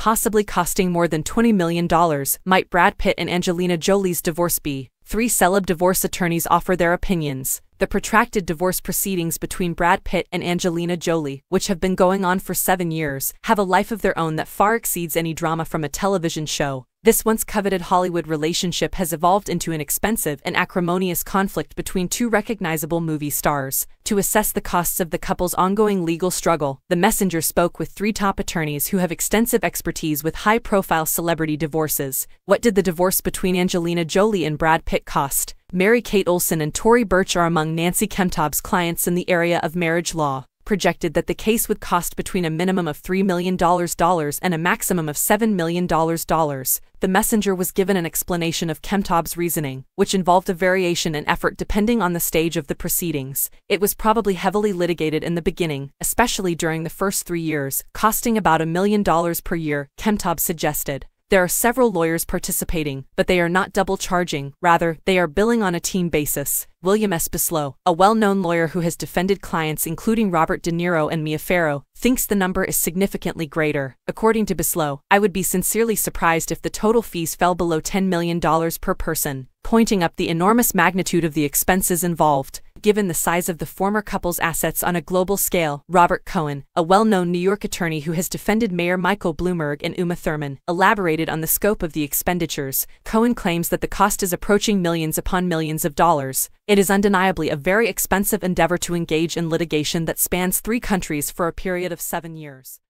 possibly costing more than $20 million, might Brad Pitt and Angelina Jolie's divorce be? Three celeb divorce attorneys offer their opinions. The protracted divorce proceedings between Brad Pitt and Angelina Jolie, which have been going on for 7 years, have a life of their own that far exceeds any drama from a television show. This once coveted Hollywood relationship has evolved into an expensive and acrimonious conflict between two recognizable movie stars. To assess the costs of the couple's ongoing legal struggle, The Messenger spoke with three top attorneys who have extensive expertise with high-profile celebrity divorces. What did the divorce between Angelina Jolie and Brad Pitt cost? Mary Kate Olson and Tory Burch are among Nancy Chemtob's clients in the area of marriage law, projected that the case would cost between a minimum of $3 million and a maximum of $7 million. The Messenger was given an explanation of Chemtob's reasoning, which involved a variation in effort depending on the stage of the proceedings. It was probably heavily litigated in the beginning, especially during the first 3 years, costing about $1 million per year, Chemtob suggested. There are several lawyers participating, but they are not double charging, rather, they are billing on a team basis. William S. Beslow, a well-known lawyer who has defended clients including Robert De Niro and Mia Farrow, thinks the number is significantly greater. According to Beslow, "I would be sincerely surprised if the total fees fell below $10 million per person," pointing up the enormous magnitude of the expenses involved. Given the size of the former couple's assets on a global scale, Robert Cohen, a well-known New York attorney who has defended Mayor Michael Bloomberg and Uma Thurman, elaborated on the scope of the expenditures. Cohen claims that the cost is approaching millions upon millions of dollars. It is undeniably a very expensive endeavor to engage in litigation that spans 3 countries for a period of 7 years.